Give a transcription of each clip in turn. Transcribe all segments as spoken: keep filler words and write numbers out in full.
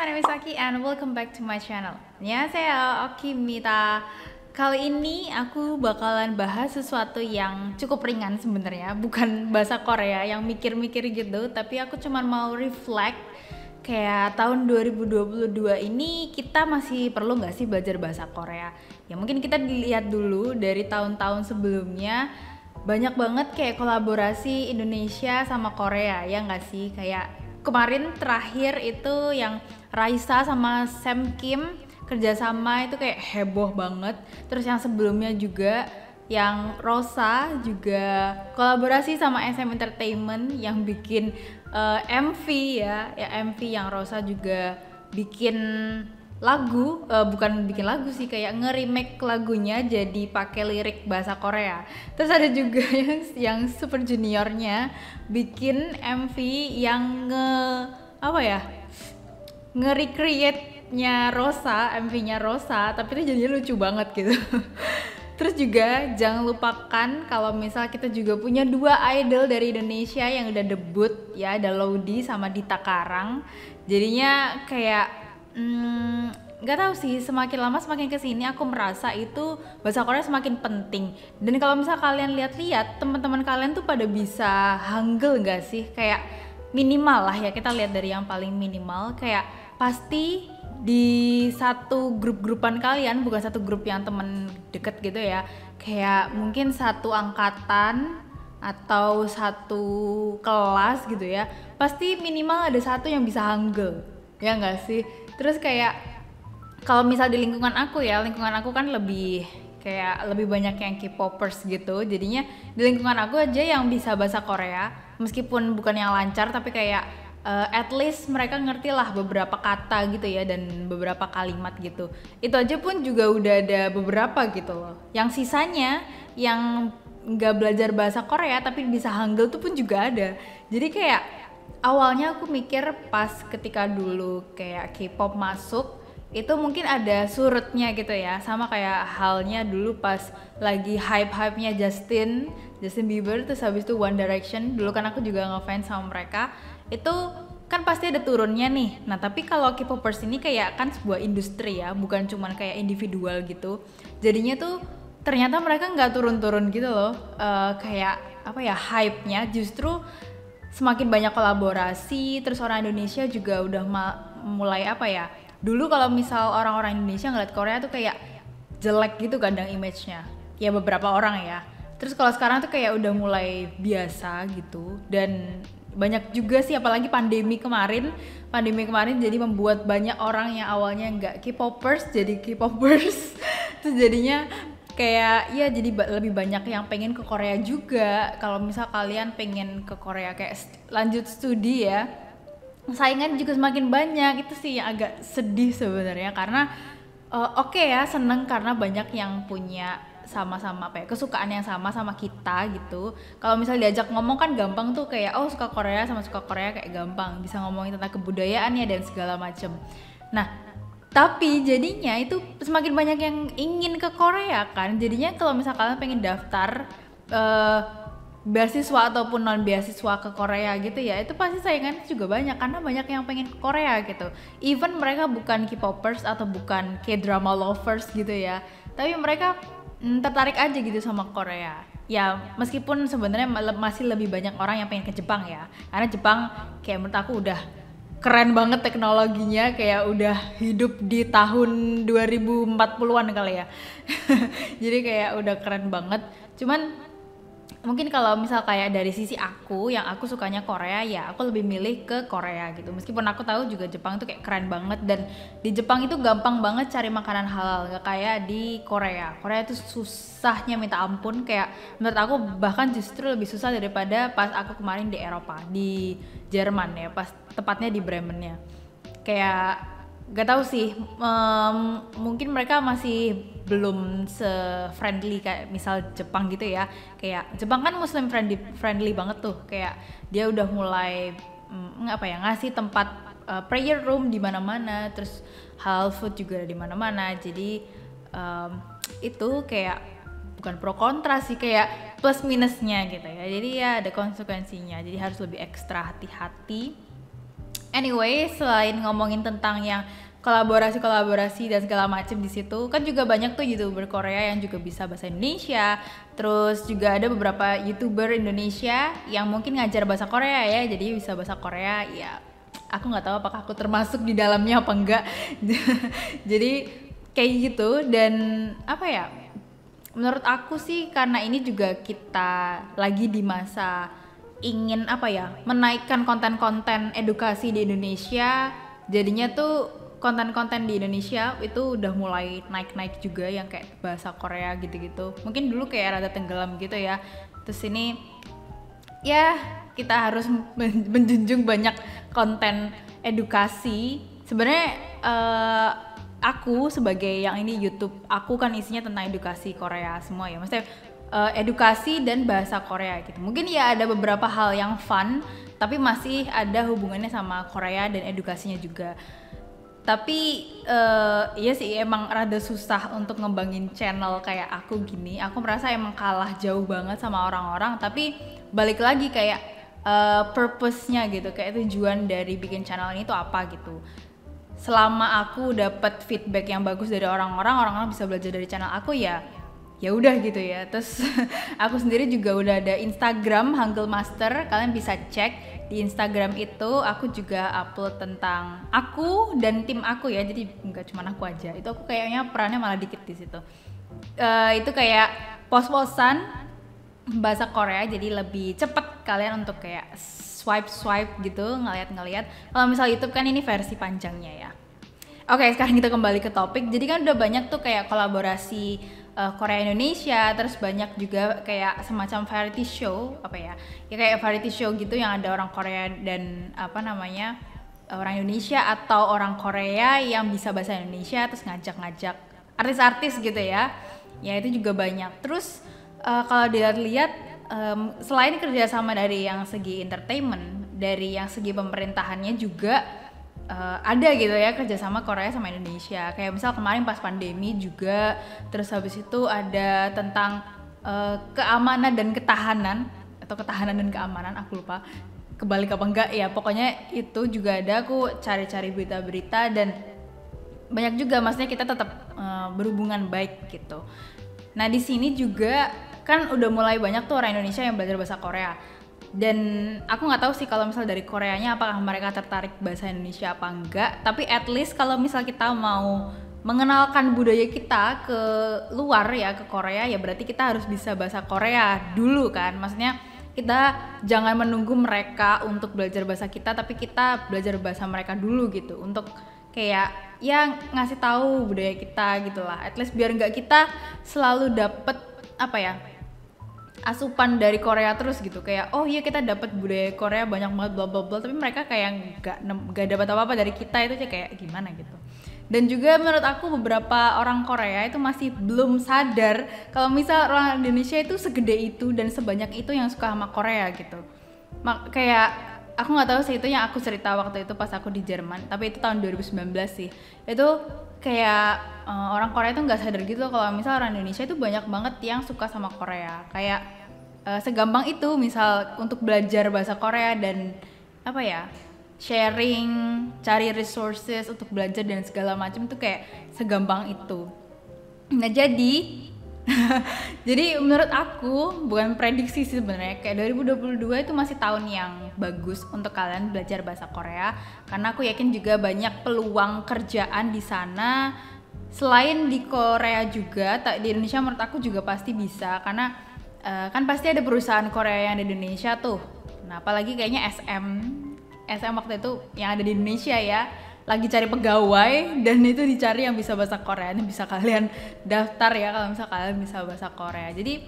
my name is Aki and welcome back to my channel. Annyeonghaseyo, Aki Mita. Kali ini aku bakalan bahas sesuatu yang cukup ringan sebenarnya, bukan bahasa Korea yang mikir-mikir gitu, tapi aku cuman mau reflect kayak tahun dua ribu dua puluh dua ini kita masih perlu nggak sih belajar bahasa Korea? Ya mungkin kita dilihat dulu dari tahun-tahun sebelumnya, banyak banget kayak kolaborasi Indonesia sama Korea, ya nggak sih? Kayak kemarin terakhir itu yang Raisa sama Sam Kim kerjasama itu kayak heboh banget. Terus yang sebelumnya juga yang Rosa juga kolaborasi sama S M Entertainment yang bikin uh, M V ya, ya M V yang Rosa juga bikin lagu, uh, bukan bikin lagu sih, kayak nge-remake lagunya jadi pakai lirik bahasa Korea. Terus ada juga yang, yang Super Juniornya bikin M V yang nge apa ya nge-recreate nya Rosa, M V-nya Rosa, tapi itu jadinya lucu banget gitu. Terus juga jangan lupakan kalau misal kita juga punya dua idol dari Indonesia yang udah debut ya, ada Lodi sama Dita Karang. Jadinya kayak nggak hmm, tahu sih, semakin lama semakin kesini aku merasa itu bahasa Korea semakin penting. Dan kalau misal kalian lihat-lihat teman-teman kalian tuh pada bisa Hangul nggak sih, kayak minimal lah ya, kita lihat dari yang paling minimal kayak pasti di satu grup-grupan kalian, bukan satu grup yang temen deket gitu ya, kayak mungkin satu angkatan atau satu kelas gitu ya, pasti minimal ada satu yang bisa Hangul, ya nggak sih? Terus kayak kalau misal di lingkungan aku ya, lingkungan aku kan lebih kayak lebih banyak yang K-popers gitu, jadinya di lingkungan aku aja yang bisa bahasa Korea, meskipun bukan yang lancar tapi kayak Uh, at least mereka ngerti lah beberapa kata gitu ya, dan beberapa kalimat gitu. Itu aja pun juga udah ada beberapa gitu loh. Yang sisanya yang nggak belajar bahasa Korea tapi bisa Hangul tuh pun juga ada. Jadi kayak awalnya aku mikir pas ketika dulu kayak K-pop masuk itu mungkin ada surutnya gitu ya, sama kayak halnya dulu pas lagi hype-hypenya Justin Justin Bieber, terus habis itu One Direction. Dulu kan aku juga ngefans sama mereka, itu kan pasti ada turunnya nih. Nah tapi kalau K-popers ini kayak kan sebuah industri ya, bukan cuman kayak individual gitu, jadinya tuh ternyata mereka nggak turun-turun gitu loh, uh, kayak apa ya, hype-nya justru semakin banyak kolaborasi. Terus orang Indonesia juga udah mulai apa ya, dulu kalau misal orang-orang Indonesia ngeliat Korea tuh kayak jelek gitu kadang image-nya, ya beberapa orang ya. Terus kalau sekarang tuh kayak udah mulai biasa gitu. Dan banyak juga sih, apalagi pandemi kemarin pandemi kemarin jadi membuat banyak orang yang awalnya nggak K-popers jadi K-popers. Terus jadinya kayak ya jadi lebih banyak yang pengen ke Korea juga. Kalau misal kalian pengen ke Korea kayak lanjut studi ya, saingan juga semakin banyak. Itu sih yang agak sedih sebenarnya, karena uh, oke okay ya, seneng karena banyak yang punya sama-sama apa ya, kesukaan yang sama sama kita gitu. Kalau misalnya diajak ngomong kan gampang tuh, kayak oh suka Korea sama suka Korea kayak gampang, bisa ngomongin tentang kebudayaannya dan segala macem. Nah tapi jadinya itu semakin banyak yang ingin ke Korea kan, jadinya kalau misal kalian pengen daftar uh, beasiswa ataupun non beasiswa ke Korea gitu ya, itu pasti saingannya juga banyak karena banyak yang pengen ke Korea gitu. Even mereka bukan K-popers atau bukan K-drama lovers gitu ya, tapi mereka mm, tertarik aja gitu sama Korea. Ya meskipun sebenarnya masih lebih banyak orang yang pengen ke Jepang ya, karena Jepang kayak menurut aku udah keren banget teknologinya, kayak udah hidup di tahun dua ribu empat puluhan kali ya. Jadi kayak udah keren banget. Cuman mungkin kalau misal kayak dari sisi aku yang aku sukanya Korea, ya aku lebih milih ke Korea gitu. Meskipun aku tahu juga Jepang tuh kayak keren banget, dan di Jepang itu gampang banget cari makanan halal, gak kayak di Korea. Korea itu susahnya minta ampun, kayak menurut aku bahkan justru lebih susah daripada pas aku kemarin di Eropa, di Jerman ya, pas tepatnya di Bremennya. Kayak gak tahu sih, um, mungkin mereka masih belum se-friendly kayak misal Jepang gitu ya. Kayak Jepang kan Muslim friendly, friendly banget tuh, kayak dia udah mulai um, apa ya, ngasih tempat uh, prayer room di mana-mana, terus halal food juga di mana-mana. Jadi um, itu kayak bukan pro kontra sih, kayak plus minusnya gitu ya. Jadi ya ada konsekuensinya, jadi harus lebih ekstra hati-hati. Anyway, selain ngomongin tentang yang kolaborasi-kolaborasi dan segala macam di situ, kan juga banyak tuh YouTuber Korea yang juga bisa bahasa Indonesia. Terus juga ada beberapa YouTuber Indonesia yang mungkin ngajar bahasa Korea ya, jadi bisa bahasa Korea ya. Aku nggak tahu apakah aku termasuk di dalamnya apa enggak. Jadi kayak gitu, dan apa ya? Menurut aku sih karena ini juga kita lagi di masa ingin apa ya? Menaikkan konten-konten edukasi di Indonesia. Jadinya tuh konten-konten di Indonesia itu udah mulai naik-naik juga yang kayak bahasa Korea gitu-gitu. Mungkin dulu kayak rada tenggelam gitu ya. Terus ini ya kita harus menjunjung banyak konten edukasi. Sebenarnya uh, aku sebagai yang ini YouTube aku kan isinya tentang edukasi Korea semua ya. Maksudnya uh, edukasi dan bahasa Korea gitu. Mungkin ya ada beberapa hal yang fun tapi masih ada hubungannya sama Korea dan edukasinya juga. Tapi uh, iya sih emang rada susah untuk ngembangin channel kayak aku gini. Aku merasa emang kalah jauh banget sama orang-orang, tapi balik lagi kayak uh, purpose-nya gitu, kayak tujuan dari bikin channel ini tuh apa gitu. Selama aku dapat feedback yang bagus dari orang-orang, orang-orang bisa belajar dari channel aku ya ya udah gitu ya. Terus aku sendiri juga udah ada Instagram Hangul Master, kalian bisa cek. Di Instagram itu aku juga upload tentang aku dan tim aku ya, jadi nggak cuma aku aja. Itu aku kayaknya perannya malah dikit di situ. Uh, itu kayak pos-posan bahasa Korea, jadi lebih cepet kalian untuk kayak swipe-swipe gitu, ngeliat-ngeliat. Kalau misal YouTube kan ini versi panjangnya ya. Oke, okay, sekarang kita kembali ke topik. Jadi kan udah banyak tuh kayak kolaborasi Uh, Korea Indonesia, terus banyak juga kayak semacam variety show apa ya, ya kayak variety show gitu yang ada orang Korea dan apa namanya orang Indonesia atau orang Korea yang bisa bahasa Indonesia terus ngajak-ngajak artis-artis gitu ya, ya itu juga banyak. Terus uh, kalau dilihat-lihat um, selain kerjasama dari yang segi entertainment, dari yang segi pemerintahannya juga Uh, ada gitu ya kerjasama Korea sama Indonesia. Kayak misal kemarin pas pandemi juga, terus habis itu ada tentang uh, keamanan dan ketahanan atau ketahanan dan keamanan, aku lupa kebalik apa enggak ya, pokoknya itu juga ada. Aku cari-cari berita-berita dan banyak juga, maksudnya kita tetap uh, berhubungan baik gitu. Nah di sini juga kan udah mulai banyak tuh orang Indonesia yang belajar bahasa Korea. Dan aku nggak tahu sih kalau misal dari Koreanya apakah mereka tertarik bahasa Indonesia apa enggak, tapi at least kalau misal kita mau mengenalkan budaya kita ke luar ya, ke Korea ya, berarti kita harus bisa bahasa Korea dulu kan. Maksudnya kita jangan menunggu mereka untuk belajar bahasa kita, tapi kita belajar bahasa mereka dulu gitu, untuk kayak ya ngasih tahu budaya kita gitulah, at least biar nggak kita selalu dapet apa ya asupan dari Korea terus gitu, kayak oh iya kita dapat budaya Korea banyak banget bla bla bla, tapi mereka kayak nggak nggak dapat apa apa dari kita, itu kayak gimana gitu. Dan juga menurut aku beberapa orang Korea itu masih belum sadar kalau misal orang Indonesia itu segede itu dan sebanyak itu yang suka sama Korea gitu. Mak kayak aku nggak tahu sih, itu yang aku cerita waktu itu pas aku di Jerman, tapi itu tahun dua ribu sembilan belas sih. Itu kayak uh, orang Korea tuh nggak sadar gitu kalau misal orang Indonesia itu banyak banget yang suka sama Korea. Kayak uh, segampang itu misal untuk belajar bahasa Korea dan apa ya, sharing, cari resources untuk belajar dan segala macam tuh kayak segampang itu. Nah jadi jadi menurut aku bukan prediksi sih sebenarnya, kayak dua ribu dua puluh dua itu masih tahun yang bagus untuk kalian belajar bahasa Korea, karena aku yakin juga banyak peluang kerjaan di sana selain di Korea juga. Di Indonesia menurut aku juga pasti bisa, karena uh, kan pasti ada perusahaan Korea yang ada di Indonesia tuh. Nah apalagi kayaknya S M S M waktu itu yang ada di Indonesia ya lagi cari pegawai, dan itu dicari yang bisa bahasa Korea. Ini bisa kalian daftar ya kalau misal kalian bisa bahasa Korea. Jadi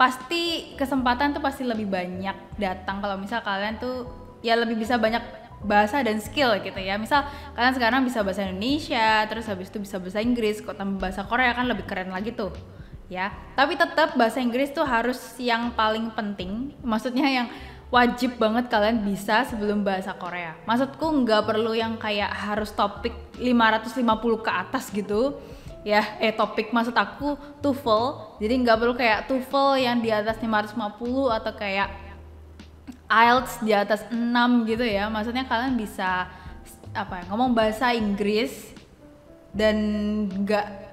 pasti kesempatan tuh pasti lebih banyak datang kalau misal kalian tuh ya lebih bisa banyak bahasa dan skill gitu ya. Misal kalian sekarang bisa bahasa Indonesia, terus habis itu bisa bahasa Inggris, kok tambah bahasa Korea kan lebih keren lagi tuh ya. Tapi tetap bahasa Inggris tuh harus yang paling penting, maksudnya yang wajib banget kalian bisa sebelum bahasa Korea. Maksudku nggak perlu yang kayak harus topik lima ratus lima puluh ke atas gitu ya, eh topik maksud aku TOEFL. Jadi nggak perlu kayak TOEFL yang di atas lima ratus lima puluh atau kayak I E L T S di atas enam gitu ya, maksudnya kalian bisa apa ya, ngomong bahasa Inggris dan nggak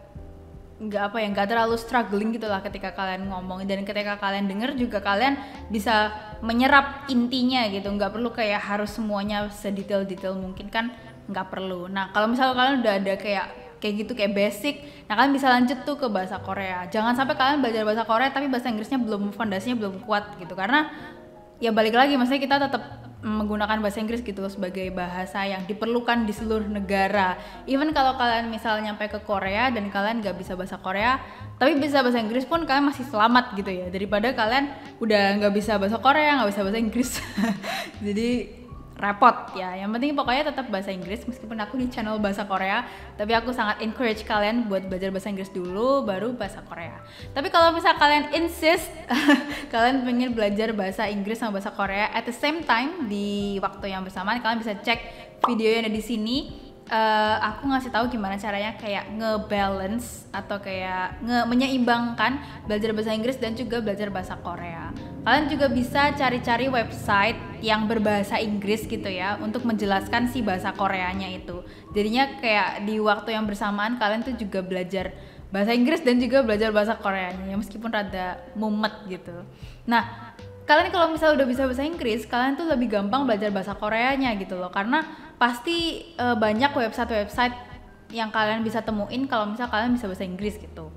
nggak apa ya nggak terlalu struggling gitulah ketika kalian ngomong, dan ketika kalian denger juga kalian bisa menyerap intinya gitu, nggak perlu kayak harus semuanya sedetail-detail mungkin, kan nggak perlu. Nah kalau misalnya kalian udah ada kayak kayak gitu kayak basic, nah kalian bisa lanjut tuh ke bahasa Korea. Jangan sampai kalian belajar bahasa Korea tapi bahasa Inggrisnya belum, fondasinya belum kuat gitu, karena ya balik lagi maksudnya kita tetap menggunakan bahasa Inggris gitu sebagai bahasa yang diperlukan di seluruh negara. Even kalau kalian misalnya nyampe ke Korea dan kalian gak bisa bahasa Korea tapi bisa bahasa Inggris pun kalian masih selamat gitu ya, daripada kalian udah gak bisa bahasa Korea, gak bisa bahasa Inggris jadi repot ya. Yang penting pokoknya tetap bahasa Inggris, meskipun aku di channel bahasa Korea tapi aku sangat encourage kalian buat belajar bahasa Inggris dulu baru bahasa Korea. Tapi kalau misal kalian insist kalian pengen belajar bahasa Inggris sama bahasa Korea at the same time di waktu yang bersamaan, kalian bisa cek video yang ada di sini. Uh, aku ngasih tahu gimana caranya kayak ngebalance atau kayak nge- menyeimbangkan belajar bahasa Inggris dan juga belajar bahasa Korea. Kalian juga bisa cari-cari website yang berbahasa Inggris gitu ya untuk menjelaskan si bahasa Koreanya itu. Jadinya kayak di waktu yang bersamaan kalian tuh juga belajar bahasa Inggris dan juga belajar bahasa Koreanya ya, meskipun rada mumet gitu. Nah kalian kalau misalnya udah bisa bahasa Inggris, kalian tuh lebih gampang belajar bahasa Koreanya gitu loh, karena pasti e, banyak website-website yang kalian bisa temuin kalau misal kalian bisa bahasa Inggris gitu.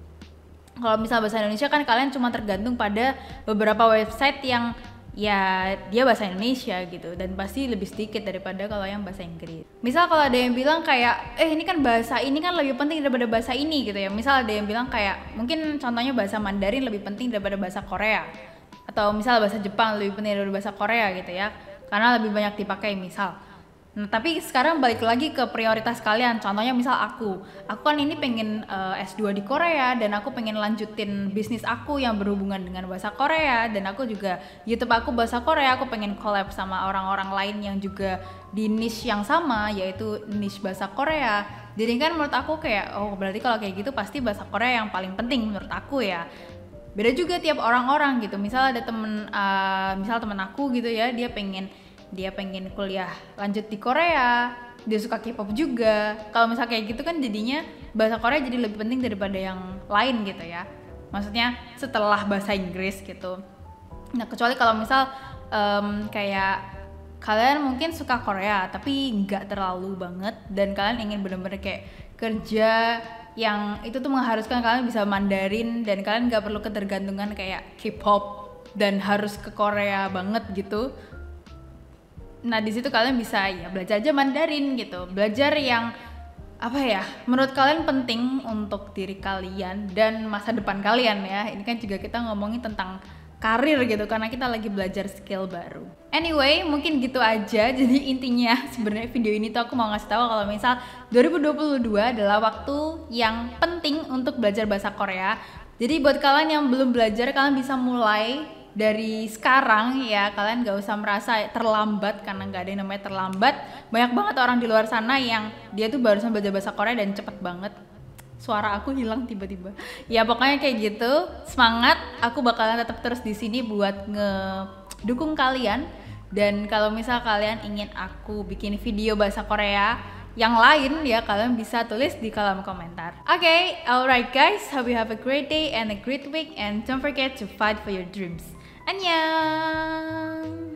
Kalau misal bahasa Indonesia kan kalian cuma tergantung pada beberapa website yang ya dia bahasa Indonesia gitu, dan pasti lebih sedikit daripada kalau yang bahasa Inggris. Misal kalau ada yang bilang kayak eh ini kan bahasa ini kan lebih penting daripada bahasa ini gitu ya, misal ada yang bilang kayak mungkin contohnya bahasa Mandarin lebih penting daripada bahasa Korea, atau misal bahasa Jepang lebih penting daripada bahasa Korea gitu ya karena lebih banyak dipakai misal. Nah, tapi sekarang balik lagi ke prioritas kalian. Contohnya misal aku, aku kan ini pengen uh, S dua di Korea dan aku pengen lanjutin bisnis aku yang berhubungan dengan bahasa Korea, dan aku juga YouTube aku bahasa Korea, aku pengen collab sama orang-orang lain yang juga di niche yang sama, yaitu niche bahasa Korea. Jadi kan menurut aku kayak oh berarti kalau kayak gitu pasti bahasa Korea yang paling penting menurut aku ya. Beda juga tiap orang-orang gitu. Misal ada temen, uh, misal temen aku gitu ya, dia pengen dia pengen kuliah lanjut di Korea, dia suka K-pop juga. Kalau misalnya kayak gitu kan jadinya bahasa Korea jadi lebih penting daripada yang lain gitu ya, maksudnya setelah bahasa Inggris gitu. Nah kecuali kalau misal um, kayak kalian mungkin suka Korea tapi nggak terlalu banget, dan kalian ingin bener-bener kayak kerja yang itu tuh mengharuskan kalian bisa Mandarin dan kalian nggak perlu ketergantungan kayak K-pop dan harus ke Korea banget gitu. Nah di situ kalian bisa ya belajar aja Mandarin gitu, belajar yang apa ya menurut kalian penting untuk diri kalian dan masa depan kalian ya. Ini kan juga kita ngomongin tentang karir gitu karena kita lagi belajar skill baru. Anyway, mungkin gitu aja. Jadi intinya sebenarnya video ini tuh aku mau ngasih tahu kalau misal dua ribu dua puluh dua adalah waktu yang penting untuk belajar bahasa Korea. Jadi buat kalian yang belum belajar, kalian bisa mulai dari sekarang ya. Kalian gak usah merasa terlambat karena gak ada yang namanya terlambat. Banyak banget orang di luar sana yang dia tuh barusan belajar bahasa Korea dan cepet banget. Suara aku hilang tiba-tiba. Ya pokoknya kayak gitu. Semangat, aku bakalan tetap terus di sini buat ngedukung kalian. Dan kalau misal kalian ingin aku bikin video bahasa Korea yang lain ya, kalian bisa tulis di kolom komentar. Oke, okay, alright guys, hope you have a great day and a great week, and don't forget to fight for your dreams. 안녕!